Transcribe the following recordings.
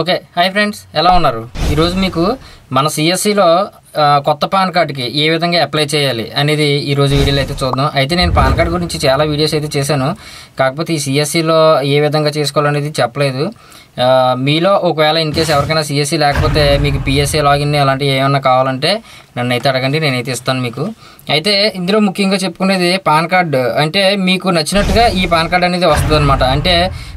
Okay hi friends ఎలా ఉన్నారు ఈ రోజు మీకు మన CSC లో కొత్త పాన్ కార్డ్ కి ఏ విధంగా అప్లై చేయాలి అనేది ఈ రోజు వీడియోలో అయితే చూద్దాం అయితే నేను పాన్ కార్డ్ గురించి చాలా వీడియోస్ అయితే చేశాను కాకపోతే ఈ CSC లో ఏ విధంగా చేసుకోవాలి అనేది చెప్పలేదు మీలో ఒకవేళ ఇన్ కేస్ ఎవరికైనా CSC లేకపోతే మీకు PSA లాగిన్ అలాంటి ఏమైనా కావాలంటే నన్ను అయితే అడగండి నేను అయితే ఇస్తాను మీకు అయితే ఇందులో ముఖ్యంగా చెప్పుకునేది పాన్ కార్డ్ అంటే మీకు నచ్చినట్టుగా ఈ పాన్ కార్డ్ అనేది వస్తుందన్నమాట అంటే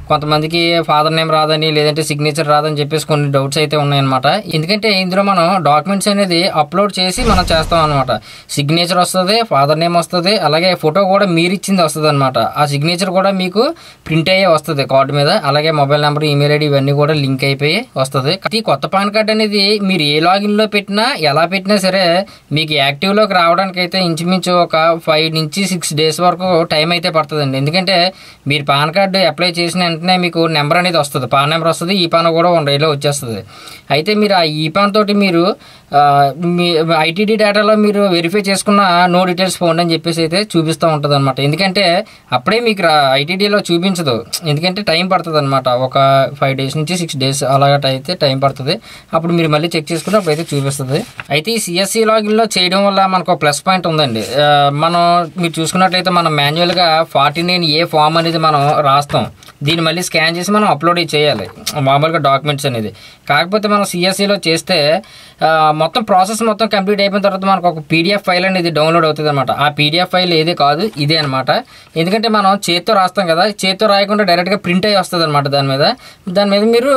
కొంతమందికి ఫాదర్ నేమ్ రాదని లేదంటే సిగ్నేచర్ రాదని చెప్పేసి కొన్ని డౌట్స్ అయితే ఉన్నాయన్నమాట ఎందుకంటే ఇందులో మనం డాక్యుమెంట్స్ అనేది అప్లోడ్ చేసి మనం చేస్తాం అన్నమాట సిగ్నేచర్ వస్తుంది ఫాదర్ నేమ్ వస్తుంది అలాగే ఫోటో కూడా మీరు ఇచ్చింది వస్తుంది అన్నమాట ఆ సిగ్నేచర్ కూడా మీకు ప్రింట్ అయ్యే వస్తుంది కార్డు మీద అలాగే మొబైల్ నెంబర్ ఈమెయిల్ ఐడి ఇవన్నీ కూడా లింక్ అయిపోయి వస్తుంది ఈ కొత్త పాన్ కార్డ్ అనేది మీరు ఏ లాగిన్లో పెట్టినా ఎలా పెట్టినా సరే మీకు యాక్టివ్లోకి రావడానికి అయితే ఇంచుమించు ఒక 5 నుంచి 6 days వరకు టైం అయితే పడుతుందండి ఎందుకంటే మీరు పాన్ కార్డు అప్లై చేసిన మీకు నెంబర్ అనేది వస్తుంది పాన్ నెంబర్ వస్తుంది ఈ పాన్ కూడా ఉండేలో వచ్చేస్తుంది అయితే మీరు ఆ ఈ పాన్ తోటి మీరు మీ ITD డేటాలో మీరు వెరిఫై చేసుకున్న నో డీటెయిల్స్ ఫౌండ్ అని చెప్పేసి అయితే చూపిస్తూ ఉంటుంది అనమాట ఎందుకంటే అప్పుడే మీకు ITDలో చూపించదు ఎందుకంటే టైం పడుతుంది అనమాట ఒక 5 నుంచి 6 days అలాగైతే టైం పడుతుంది అప్పుడు మీరు మళ్ళీ చెక్ చేసుకుని అప్పుడైతే చూపిస్తుంది అయితే ఈ CSC లాగిన్లో చేయడం వల్ల మనకు ప్లస్ పాయింట్ ఉందండి మనం మీరు చూసుకున్నట్లయితే మనం మాన్యువల్గా 49A ఫామ్ అనేది మనం రాస్తాం దీన్ని మళ్ళీ స్కాన్ చేసి మనం అప్లోడ్ చేయాలి మామూలుగా డాక్యుమెంట్స్ అనేది కాకపోతే మనం CSCలో చేస్తే మొత్తం ప్రాసెస్ మొత్తం కంప్లీట్ అయిపోయిన తర్వాత మనకు ఒక PDF ఫైల్ అనేది డౌన్లోడ్ అవుతుంది అనమాట ఆ PDF ఫైల్ ఏదే కాదు ఇదే అనమాట ఎందుకంటే మనం చేత్తో రాస్తాం కదా చేత్తో రాయకుండా డైరెక్ట్గా ప్రింట్ అయ్యి వస్తుంది అనమాట దాని మీద మీరు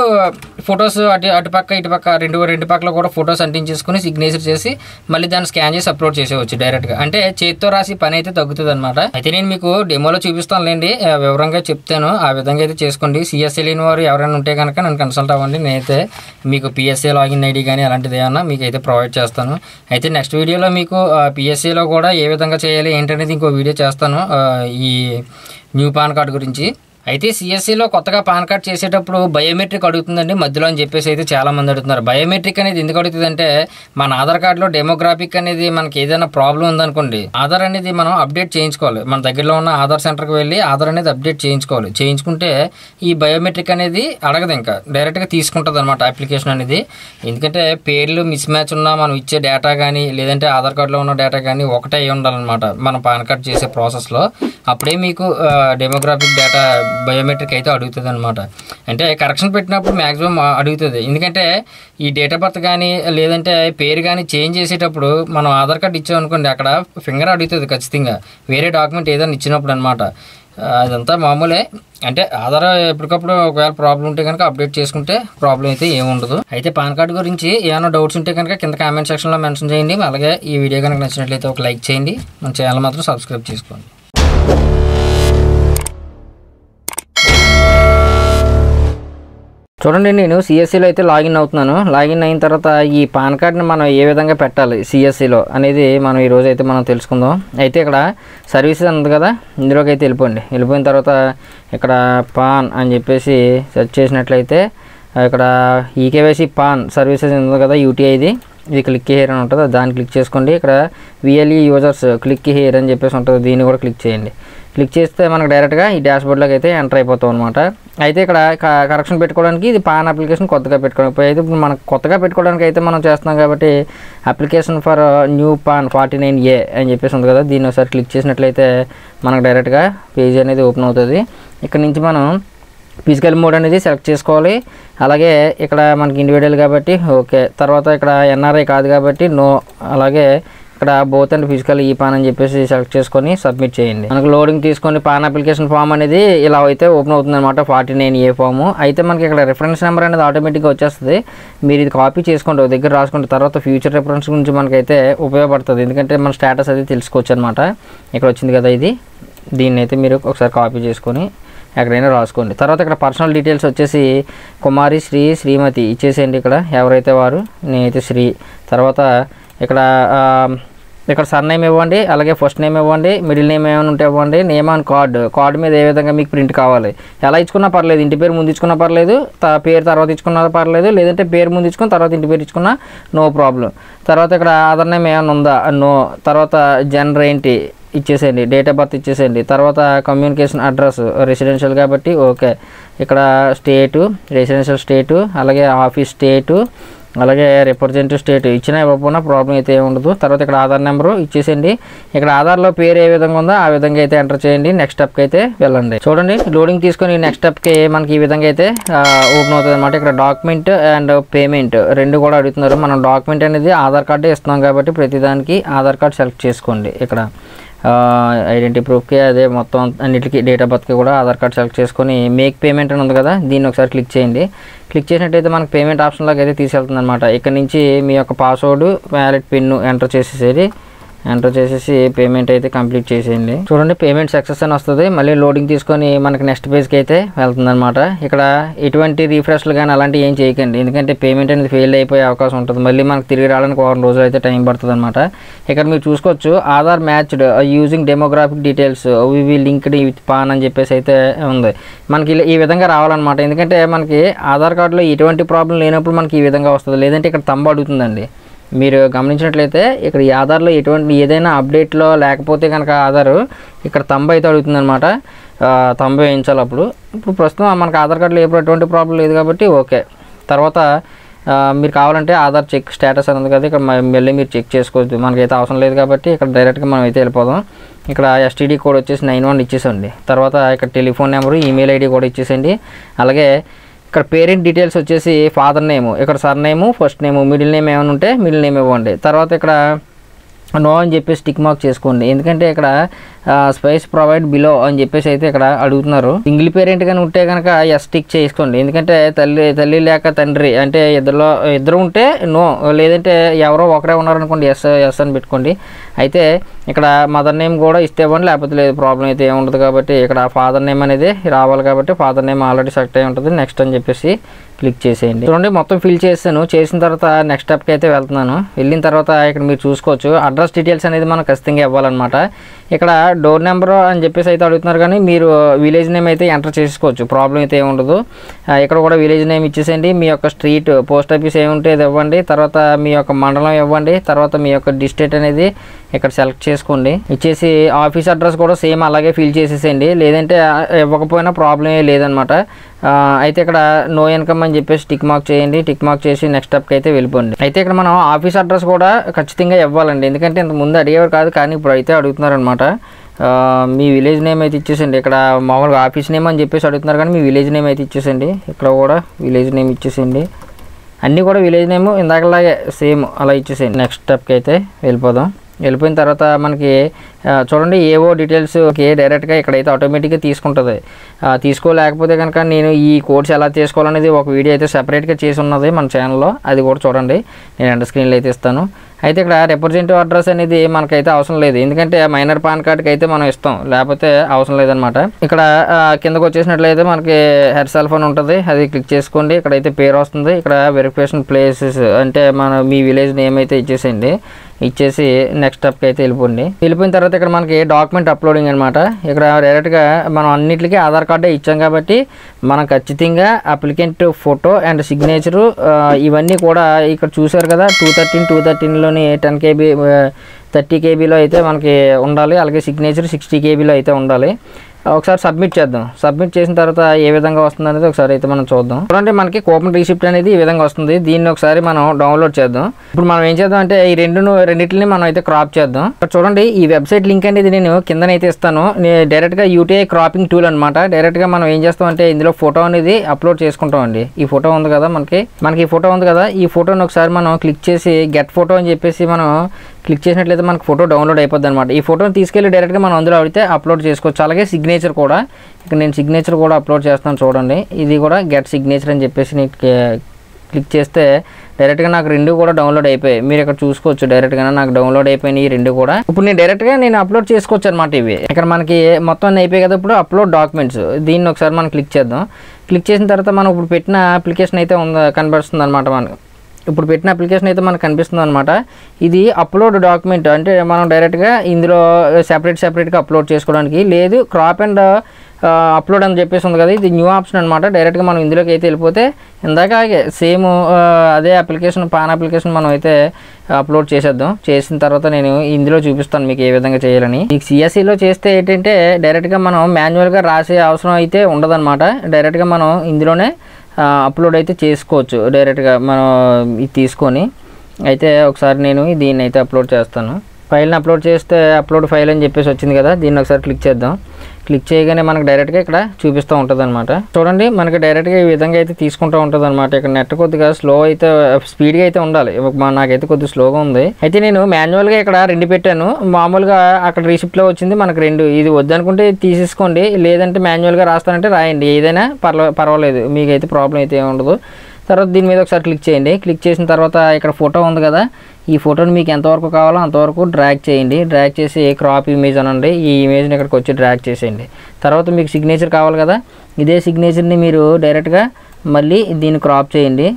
ఫొటోస్ అటుపక్క ఇటుపక్క రెండు పక్కల కూడా ఫొటోస్ అంటించేసుకుని సిగ్నేచర్ చేసి మళ్ళీ దాన్ని స్కాన్ చేసి అప్లోడ్ చేసేవచ్చు డైరెక్ట్గా అంటే చేత్తో రాసి పని అయితే తగ్గుతుంది అనమాట అయితే నేను మీకు డెమోలో చూపిస్తానులేండి వివరంగా చెప్తాను ఆ విధంగా అయితే చేసుకోండి CSC లేని వారు ఎవరైనా ఉంటే కనుక నన్ను కన్సల్ట్ అవ్వండి నేనైతే మీకు PSA లాగిన్ ఐడి కానీ అలాంటిది ఏమన్నా మీకు అయితే ప్రొవైడ్ చేస్తాను అయితే నెక్స్ట్ వీడియోలో మీకు PSAలో కూడా ఏ విధంగా చేయాలి ఏంటనేది ఇంకో వీడియో చేస్తాను ఈ న్యూ పాన్ కార్డ్ గురించి అయితే CSCలో కొత్తగా పాన్ కార్డ్ చేసేటప్పుడు బయోమెట్రిక్ అడుగుతుందండి మధ్యలో అని చెప్పేసి అయితే చాలామంది అడుగుతున్నారు బయోమెట్రిక్ అనేది ఎందుకు అడుగుతుందంటే మన ఆధార్ కార్డులో డెమోగ్రాఫిక్ అనేది మనకి ఏదైనా ప్రాబ్లం ఉందనుకోండి ఆధార్ అనేది మనం అప్డేట్ చేయించుకోవాలి మన దగ్గరలో ఉన్న ఆధార్ సెంటర్కి వెళ్ళి ఆధార్ అనేది అప్డేట్ చేయించుకోవాలి చేయించుకుంటే ఈ బయోమెట్రిక్ అనేది అడగదు ఇంకా డైరెక్ట్గా తీసుకుంటుంది అనమాట అప్లికేషన్ అనేది ఎందుకంటే పేర్లు మిస్ మ్యాచ్ ఉన్నా మనం ఇచ్చే డేటా కానీ లేదంటే ఆధార్ కార్డులో ఉన్న డేటా కానీ ఒకటే అయి ఉండాలన్నమాట మన పాన్ కార్డ్ చేసే ప్రాసెస్లో అప్పుడే మీకు డెమోగ్రాఫిక్ డేటా బయోమెట్రిక్ అయితే అడుగుతుంది అనమాట అంటే కరెక్షన్ పెట్టినప్పుడు మ్యాక్సిమం అడుగుతుంది ఎందుకంటే ఈ డేట్ ఆఫ్ బర్త్ కానీ లేదంటే పేరు కానీ చేంజ్ చేసేటప్పుడు మనం ఆధార్ కార్డు ఇచ్చామనుకోండి అక్కడ ఫింగర్ అడుగుతుంది ఖచ్చితంగా వేరే డాక్యుమెంట్ ఏదైనా ఇచ్చినప్పుడు అనమాట అదంతా మామూలే అంటే ఆధార్ ఎప్పటికప్పుడు ఒకవేళ ప్రాబ్లం ఉంటే కనుక అప్డేట్ చేసుకుంటే ప్రాబ్లం అయితే ఏముండదు అయితే పాన్ కార్డు గురించి ఏమైనా డౌట్స్ ఉంటే కనుక కింద కామెంట్ సెక్షన్లో మెన్షన్ చేయండి అలాగే ఈ వీడియో కనుక నచ్చినట్లయితే ఒక లైక్ చేయండి మన ఛానల్ మాత్రం సబ్స్క్రైబ్ చేసుకోండి చూడండి నేను CSCలో అయితే లాగిన్ అవుతున్నాను లాగిన్ అయిన తర్వాత ఈ పాన్ కార్డ్ని మనం ఏ విధంగా పెట్టాలి CSCలో అనేది మనం ఈరోజు అయితే మనం తెలుసుకుందాం అయితే ఇక్కడ సర్వీసెస్ ఉంది కదా ఇందులోకి అయితే వెళ్ళిపోండి వెళ్ళిపోయిన తర్వాత ఇక్కడ పాన్ అని చెప్పేసి సెర్చ్ చేసినట్లయితే ఇక్కడ EKYC పాన్ సర్వీసెస్ ఉంది కదా UTI ఇది క్లిక్ హియర్ అని ఉంటుంది దాన్ని క్లిక్ చేసుకోండి ఇక్కడ VLE యూజర్స్ క్లిక్ హియర్ అని చెప్పేసి ఉంటుంది దీన్ని కూడా క్లిక్ చేయండి క్లిక్ చేస్తే మనకు డైరెక్ట్గా ఈ డాష్బోర్డ్లోకి అయితే ఎంటర్ అయిపోతాం అనమాట అయితే ఇక్కడ కరెక్షన్ పెట్టుకోవడానికి ఇది పాన్ అప్లికేషన్ కొత్తగా పెట్టుకోవడానికి అయితే ఇప్పుడు మనకు కొత్తగా పెట్టుకోవడానికి అయితే మనం చేస్తున్నాం కాబట్టి application for new pan 49A అని చెప్పేసి ఉంది కదా దీన్ని ఒకసారి క్లిక్ చేసినట్లయితే మనకు డైరెక్ట్గా పేజ్ అనేది ఓపెన్ అవుతుంది ఇక్కడ నుంచి మనం ఫిజికల్ మోడ్ అనేది సెలెక్ట్ చేసుకోవాలి అలాగే ఇక్కడ మనకి ఇండివిజువల్ కాబట్టి ఓకే తర్వాత ఇక్కడ NRI కాదు కాబట్టి నో అలాగే ఇక్కడ బోత్ అండ్ ఫిజికల్ ఈ పాన్ అని చెప్పేసి సెలెక్ట్ చేసుకొని సబ్మిట్ చేయండి మనకు లోడింగ్ తీసుకొని పాన్ అప్లికేషన్ ఫామ్ అనేది ఇలా అయితే ఓపెన్ అవుతుంది అనమాట 49A ఫాము అయితే మనకి ఇక్కడ రిఫరెన్స్ నెంబర్ అనేది ఆటోమేటిక్గా వచ్చేస్తుంది మీరు ఇది కాపీ చేసుకోండి ఒక దగ్గర రాసుకోండి తర్వాత ఫ్యూచర్ రిఫరెన్స్ గురించి మనకైతే ఉపయోగపడుతుంది ఎందుకంటే మన స్టేటస్ అది తెలుసుకోవచ్చు అనమాట ఇక్కడ వచ్చింది కదా ఇది దీన్ని అయితే మీరు ఒకసారి కాపీ చేసుకొని ఎక్కడైనా రాసుకోండి తర్వాత ఇక్కడ పర్సనల్ డీటెయిల్స్ వచ్చేసి కుమారి శ్రీ శ్రీమతి ఇచ్చేసేయండి ఇక్కడ ఎవరైతే వారు నేనైతే శ్రీ తర్వాత ఇక్కడ ఇక్కడ సర్ నేమ్ ఇవ్వండి అలాగే ఫస్ట్ నేమ్ ఇవ్వండి మిడిల్ నేమ్ ఏమైనా ఉంటే ఇవ్వండి నేమ్ ఆన్ కార్డ్ మీద ఏ విధంగా మీకు ప్రింట్ కావాలి ఎలా ఇచ్చుకున్నా పర్లేదు ఇంటి పేరు ముందు ఇచ్చుకున్నా పర్లేదు పేరు తర్వాత ఇచ్చుకున్నా పర్లేదు లేదంటే పేరు ముందు ఇచ్చుకుని తర్వాత ఇంటి పేరు ఇచ్చుకున్నా నో ప్రాబ్లం తర్వాత ఇక్కడ ఆధార్ నేమ్ ఏమైనా ఉందా నో తర్వాత జెండర్ ఏంటి ఇచ్చేసేయండి, డేట్ ఆఫ్ బర్త్ ఇచ్చేసేయండి. తర్వాత కమ్యూనికేషన్ అడ్రస్ రెసిడెన్షియల్ కాబట్టి ఓకే, ఇక్కడ స్టేటు, రెసిడెన్షియల్ స్టేటు, అలాగే ఆఫీస్ స్టేటు, అలాగే రిప్రజెంటేటివ్ స్టేట్ ఇచ్చినా ఇవ్వకపోయినా ప్రాబ్లం అయితే ఏముండదు. తర్వాత ఇక్కడ ఆధార్ నెంబరు ఇచ్చేసేయండి. ఇక్కడ ఆధార్లో పేరు ఏ విధంగా ఉందో ఆ విధంగా అయితే ఎంటర్ చేయండి. నెక్స్ట్ స్టెప్కి అయితే వెళ్ళండి. చూడండి లోడింగ్ తీసుకొని నెక్స్ట్ స్టెప్కి మనకి ఈ విధంగా అయితే ఓపెన్ అవుతుంది అనమాట. ఇక్కడ డాక్యుమెంట్ అండ్ పేమెంట్ రెండు కూడా అడుగుతున్నారు. మనం డాక్యుమెంట్ అనేది ఆధార్ కార్డే ఇస్తున్నాం కాబట్టి ప్రతిదానికి ఆధార్ కార్డ్ సెలెక్ట్ చేసుకోండి. ఇక్కడ ఐడెంటిటీ ప్రూఫ్కి అదే మొత్తం అన్నిటికీ డేట్ ఆఫ్ బర్త్కి కూడా ఆధార్ కార్డ్ సెలెక్ట్ చేసుకొని మేక్ పేమెంట్ అని ఉంది కదా, దీన్ని ఒకసారి క్లిక్ చేయండి. క్లిక్ చేసినట్టయితే మనకు పేమెంట్ ఆప్షన్లోకి అయితే తీసుకెళ్తుంది అనమాట. ఇక్కడ నుంచి మీ యొక్క పాస్వర్డ్, వ్యాలెట్ పిన్ను ఎంటర్ చేసేసేది. ఎంటర్ చేసేసి పేమెంట్ అయితే కంప్లీట్ చేసేయండి. చూడండి పేమెంట్ సక్సెస్ అని వస్తుంది. మళ్ళీ లోడింగ్ తీసుకొని మనకి నెక్స్ట్ పేజ్కి అయితే వెళ్తుందనమాట. ఇక్కడ ఎటువంటి రీఫ్రెష్లు కానీ అలాంటివి ఏం చేయకండి, ఎందుకంటే పేమెంట్ అనేది ఫెయిల్ అయిపోయే అవకాశం ఉంటుంది. మళ్ళీ మనకు తిరిగి రావడానికి 1 రోజులు అయితే టైం పడుతుంది అనమాట. ఇక్కడ మీరు చూసుకోవచ్చు, Aadhaar matched using demographic details ఇవి లింక్డ్ విత్ పాన్ అని చెప్పేసి అయితే ఉంది. మనకి ఈ విధంగా రావాలన్నమాట. ఎందుకంటే మనకి ఆధార్ కార్డులో ఎటువంటి ప్రాబ్లం లేనప్పుడు మనకి ఈ విధంగా వస్తుంది. లేదంటే ఇక్కడ తంబు అడుగుతుందండి. మీరు గమనించినట్లయితే ఇక్కడ ఈ ఆధార్లో ఎటువంటి ఏదైనా అప్డేట్లో లేకపోతే కనుక ఆధారు ఇక్కడ తంబు అయితే అడుగుతుందనమాట. తంబు వేయించాలి. అప్పుడు ఇప్పుడు ప్రస్తుతం మనకు ఆధార్ కార్డులో ఎప్పుడు ఎటువంటి ప్రాబ్లం లేదు కాబట్టి ఓకే. తర్వాత మీరు కావాలంటే ఆధార్ చెక్ స్టేటస్ అనేది కదా, ఇక్కడ మళ్ళీ మీరు చెక్ చేసుకోవచ్చు. మనకైతే అవసరం లేదు కాబట్టి ఇక్కడ డైరెక్ట్గా మనం అయితే వెళ్ళిపోదాం. ఇక్కడ ఎస్టీడీ కోడ్ వచ్చేసి 91 ఇచ్చేసండి. తర్వాత ఇక్కడ టెలిఫోన్ నెంబరు, ఈమెయిల్ ఐడి కూడా ఇచ్చేసేయండి. అలాగే ఇక్కడ పేరెంట్ డీటెయిల్స్ వచ్చేసి ఫాదర్ నేమ్, ఇక్కడ సర్ నేము, ఫస్ట్ నేము, మిడిల్ నేమ్ ఏమైనా ఉంటే మిడిల్ నేమ్ ఇవ్వండి. తర్వాత ఇక్కడ నో అని చెప్పేసి టిక్ మార్క్ చేసుకోండి. ఎందుకంటే ఇక్కడ స్పేస్ ప్రొవైడ్ బిలో అని చెప్పేసి అయితే ఇక్కడ అడుగుతున్నారు. సింగిల్ పేరెంట్ కానీ ఉంటే కనుక ఎస్ టిక్ చేసుకోండి. ఎందుకంటే తల్లి లేక తండ్రి అంటే ఇద్దరు ఉంటే నో, లేదంటే ఎవరో ఒకరే ఉన్నారనుకోండి ఎస్ అని పెట్టుకోండి. అయితే ఇక్కడ మదర్ నేమ్ కూడా ఇస్తే ఇవ్వండి, లేకపోతే లేదు, ప్రాబ్లం అయితే ఏముండదు. కాబట్టి ఇక్కడ ఫాదర్ నేమ్ అనేది రావాలి కాబట్టి ఫాదర్ నేమ్ ఆల్రెడీ సెలెక్ట్ అయి ఉంటుంది. నెక్స్ట్ అని చెప్పేసి క్లిక్ చేసేయండి. చూడండి మొత్తం ఫిల్ చేస్తాను. చేసిన తర్వాత నెక్స్ట్ స్టెప్కి అయితే వెళ్తున్నాను. వెళ్ళిన తర్వాత ఇక్కడ మీరు చూసుకోవచ్చు అడ్రస్ డీటెయిల్స్ అనేది మనం ఖచ్చితంగా ఇవ్వాలన్నమాట. ఇక్కడ డోర్ నెంబర్ అని చెప్పేసి అయితే అడుగుతున్నారు, కానీ మీరు విలేజ్ నేమ్ అయితే ఎంటర్ చేసుకోవచ్చు, ప్రాబ్లం అయితే ఏముండదు. ఇక్కడ కూడా విలేజ్ నేమ్ ఇచ్చేసేయండి. మీ యొక్క స్ట్రీట్, పోస్ట్ ఆఫీస్ ఏముంటే అది ఇవ్వండి. తర్వాత మీ యొక్క మండలం ఇవ్వండి. తర్వాత మీ యొక్క డిస్ట్రిక్ట్ అనేది ఇక్కడ సెలెక్ట్ చేసుకోండి. ఇచ్చేసి ఆఫీస్ అడ్రస్ కూడా సేమ్ అలాగే ఫిల్ చేసేసేయండి. లేదంటే ఇవ్వకపోయినా ప్రాబ్లం లేదనమాట. అయితే ఇక్కడ నో ఇన్కమ్ అని చెప్పేసి టిక్ మార్క్ చేయండి. టిక్ మార్క్ చేసి నెక్స్ట్ స్టెప్కి అయితే వెళ్ళిపోండి. అయితే ఇక్కడ మనం ఆఫీస్ అడ్రస్ కూడా ఖచ్చితంగా ఇవ్వాలండి, ఎందుకంటే ఇంత ముందు అడిగేవారు కాదు, కానీ ఇప్పుడు అయితే అడుగుతున్నారనమాట. మీ విలేజ్ నేమ్ అయితే ఇచ్చేసండి. ఇక్కడ మామూలుగా ఆఫీస్ నేమ్ అని చెప్పేసి అడుగుతున్నారు, కానీ మీ విలేజ్ నేమ్ అయితే ఇచ్చేసండి. ఇక్కడ కూడా విలేజ్ నేమ్ ఇచ్చేసండి. అన్నీ కూడా విలేజ్ నేమ్ ఇందాకలాగే సేమ్ అలా ఇచ్చేసేయండి. నెక్స్ట్ స్టెప్కి అయితే వెళ్ళిపోదాం. వెళ్ళిపోయిన తర్వాత మనకి చూడండి ఏవో డీటెయిల్స్కి డైరెక్ట్గా ఇక్కడైతే ఆటోమేటిక్గా తీసుకుంటుంది. తీసుకోలేకపోతే కనుక నేను ఈ కోర్స్ ఎలా చేసుకోవాలనేది ఒక వీడియో అయితే సెపరేట్గా చేసి ఉన్నది మన ఛానల్లో, అది కూడా చూడండి, నేను ఎండ్ స్క్రీన్లో అయితే ఇస్తాను. అయితే ఇక్కడ రిప్రజెంటేటివ్ అడ్రస్ అనేది మనకైతే అవసరం లేదు, ఎందుకంటే మైనర్ పాన్ కార్డ్కి అయితే మనం ఇస్తాం, లేకపోతే అవసరం లేదనమాట. ఇక్కడ కిందకు వచ్చేసినట్లయితే మనకి హెడ్ సెల్ ఫోన్ ఉంటుంది, అది క్లిక్ చేసుకోండి. ఇక్కడైతే పేరు వస్తుంది. ఇక్కడ వెరిఫికేషన్ ప్లేసెస్ అంటే మన మీ విలేజ్ నేమ్ అయితే ఇచ్చేసేయండి. ఇచ్చేసి నెక్స్ట్ స్టెప్కి అయితే వెళ్ళిపోండి. వెళ్ళిపోయిన తర్వాత ఇక్కడ మనకి డాక్యుమెంట్ అప్లోడింగ్ అనమాట. ఇక్కడ డైరెక్ట్గా మనం అన్నిటికీ ఆధార్ కార్డే ఇచ్చాం కాబట్టి మనం ఖచ్చితంగా అప్లికెంట్ ఫోటో అండ్ సిగ్నేచరు ఇవన్నీ కూడా ఇక్కడ చూశారు కదా, 213 10 KB 30 KBలో అయితే మనకి ఉండాలి. అలాగే సిగ్నేచర్ 60 KBలో అయితే ఉండాలి. ఒకసారి సబ్మిట్ చేద్దాం. సబ్మిట్ చేసిన తర్వాత ఏ విధంగా వస్తుంది అనేది ఒకసారి అయితే మనం చూద్దాం. చూడండి మనకి కూపన్ రిసిప్ట్ అనేది ఈ విధంగా వస్తుంది. దీన్ని ఒకసారి మనం డౌన్లోడ్ చేద్దాం. ఇప్పుడు మనం ఏం చేద్దాం అంటే ఈ రెండింటిని మనం అయితే క్రాప్ చేద్దాం. చూడండి ఈ వెబ్సైట్ లింక్ అనేది నేను కిందనైతే ఇస్తాను. డైరెక్ట్గా UTI క్రాపింగ్ టూల్ అనమాట. డైరెక్ట్గా మనం ఏం చేస్తాం అంటే ఇందులో ఫోటో అనేది అప్లోడ్ చేసుకుంటాం అండి. ఈ ఫోటో ఉంది కదా, మనకి ఈ ఫోటో ఉంది కదా, ఈ ఫోటోని ఒకసారి మనం క్లిక్ చేసి గెట్ ఫోటో అని చెప్పేసి మనం క్లిక్ చేసినట్లయితే మనకు ఫోటో డౌన్లోడ్ అయిపోద్ది అనమాట. ఈ ఫోటోని తీసుకెళ్ళి డైరెక్ట్గా మనం అందులో అయితే అప్లోడ్ చేసుకోవచ్చు. అలాగే సిగ్నేచర్ కూడా, ఇక్కడ నేను సిగ్నేచర్ కూడా అప్లోడ్ చేస్తాను. చూడండి ఇది కూడా గెట్ సిగ్నేచర్ అని చెప్పేసి నేను క్లిక్ చేస్తే డైరెక్ట్గా నాకు రెండు కూడా డౌన్లోడ్ అయిపోయాయి. మీరు ఇక్కడ చూసుకోవచ్చు డైరెక్ట్గా నాకు డౌన్లోడ్ అయిపోయినాయి ఈ రెండు కూడా. ఇప్పుడు నేను డైరెక్ట్గా నేను అప్లోడ్ చేసుకోవచ్చు అనమాట. ఇవి ఇక్కడ మనకి మొత్తం అయిపోయాయి కదా. ఇప్పుడు అప్లోడ్ డాక్యుమెంట్స్ దీన్ని ఒకసారి మనం క్లిక్ చేద్దాం. క్లిక్ చేసిన తర్వాత మనం ఇప్పుడు పెట్టిన అప్లికేషన్ అయితే కనబడుతుంది అనమాట. మనకు ఇప్పుడు పెట్టిన అప్లికేషన్ అయితే మనకు కనిపిస్తుంది అనమాట. ఇది అప్లోడ్ డాక్యుమెంట్ అంటే మనం డైరెక్ట్గా ఇందులో సెపరేట్గా అప్లోడ్ చేసుకోవడానికి లేదు. Crop and upload and JPS on the new option and matter direct command in the Katilpote and the same other application pan application manoite upload chasado, chase in Taratan and Indro Jupistan make everything a chelani. CSC chase direct command manual Rasi also under the matter, direct command Indrone upload at the chase coach, direct command it is coni. అయితే ఒకసారి నేను దీన్ని అయితే upload చేస్తాను file ని upload చేస్తే upload file అని చెప్పేసి వచ్చింది కదా దీన్ని ఒకసారి క్లిక్ చేద్దాం క్లిక్ చేయగానే మనకు డైరెక్ట్ గా ఇక్కడ చూపిస్తా ఉంటదన్నమాట చూడండి మనకి డైరెక్ట్ గా ఈ విధంగా అయితే తీసుకుంటూ ఉంటదన్నమాట ఇక్కడ నెట్ కొద్దిగా స్లో అయితే స్పీడ్ గా అయితే ఉండాలి నాకైతే కొద్దిగా స్లోగా ఉంది అయితే నేను మాన్యువల్ గా ఇక్కడ రెండు పెట్టాను మామూలుగా అక్కడ రిసిప్ట్ లో వచ్చింది మనకు రెండు ఇది వద్దనుకుంటే తీసేసుకోండి లేదంటే మాన్యువల్ గా రాస్తానంటే రాయండి ఏదైనా పర్వాలేదు మీకు అయితే ప్రాబ్లం అయితే ఏముండదు తర్వాత దీని మీద ఒకసారి క్లిక్ చేయండి క్లిక్ చేసిన తర్వాత ఇక్కడ ఫోటో ఉంది కదా ఈ ఫోటోని మీకు ఎంత వరకు కావాలో అంత వరకు డ్రాగ్ చేయండి డ్రాగ్ చేసి క్రాప్ ఇమేజ్ అనండి ఈ ఇమేజ్ ని ఇక్కడికి వచ్చి డ్రాగ్ చేసేయండి తర్వాత మీకు సిగ్నేచర్ కావాలి కదా ఇదే సిగ్నేచర్ ని మీరు డైరెక్ట్ గా మళ్ళీ దీన్ని క్రాప్ చేయండి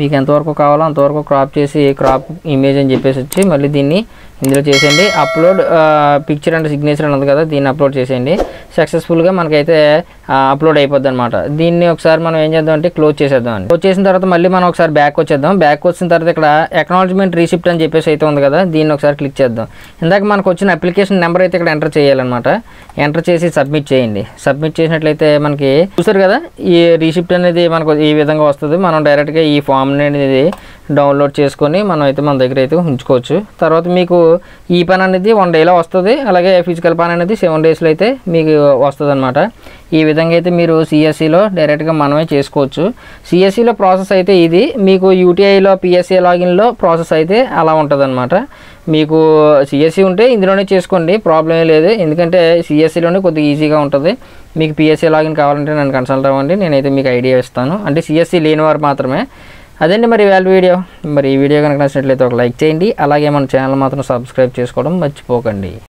మీకు ఎంత వరకు కావాలో అంత వరకు క్రాప్ చేసి క్రాప్ ఇమేజ్ అని చెప్పేసి వచ్చి మళ్ళీ దీన్ని ఇందులో చేసేయండి అప్లోడ్ పిక్చర్ అండ్ సిగ్నేచర్ అన్నది కదా దీన్ని అప్లోడ్ చేసేయండి సక్సెస్ఫుల్ గా మనకైతే అప్లోడ్ అయిపోద్దన్నమాట దీన్ని ఒకసారి మనం ఏం చేద్దాం అంటే క్లోజ్ చేసేద్దాం క్లోజ్ చేసిన తర్వాత మళ్ళీ మనం ఒకసారి బ్యాక్ వచ్చేద్దాం బ్యాక్ వచ్చిన తర్వాత ఇక్కడ అక్నాలెడ్జ్‌మెంట్ రిసిప్ట్ అని చెప్పేసి అయితే ఉంది కదా దీన్ని ఒకసారి క్లిక్ చేద్దాం ఇందాక మనకు వచ్చిన అప్లికేషన్ నెంబర్ అయితే ఇక్కడ ఎంటర్ చేయాలన్నమాట ఎంటర్ చేసి సబ్మిట్ చేయండి సబ్మిట్ చేసినట్లయితే మనకి చూశారు కదా ఈ రిసిప్ట్ అనేది మనకు ఈ విధంగా వస్తుంది మనం డైరెక్ట్ గా ఈ ఫామ్ అనేది డౌన్లోడ్ చేసుకొని మనం అయితే మన దగ్గర అయితే ఉంచుకోవచ్చు తర్వాత మీకు ఈ పని అనేది 1 డేలో వస్తది అలాగే ఫిజికల్ పని అనేది 7 డేస్ లో అయితే మీకు వస్తదన్నమాట ఈ విధంగా అయితే మీరు CSC లో డైరెక్ట్ గా మనమే చేసుకోవచ్చు CSC లో ప్రాసెస్ అయితే ఇది మీకు UTI లో PSA లాగిన్ లో ప్రాసెస్ అయితే అలా ఉంటదన్నమాట మీకు CSC ఉంటే ఇందులోనే చేసుకోండి ప్రాబ్లం ఏ లేదు ఎందుకంటే CSC లోనే కొద్దిగా ఈజీగా ఉంటది మీకు PSA లాగిన్ కావాలంటే నన్ను కన్సల్ట్ అవ్వండి నేనైతే మీకు ఐడియా ఇస్తాను అంటే CSC లేనివారు మాత్రమే అదండి మరి ఇవాళ వీడియో మరి ఈ వీడియో కనుక నచ్చినట్లయితే ఒక లైక్ చేయండి అలాగే మన ఛానల్ మాత్రం సబ్స్క్రైబ్ చేసుకోవడం మర్చిపోకండి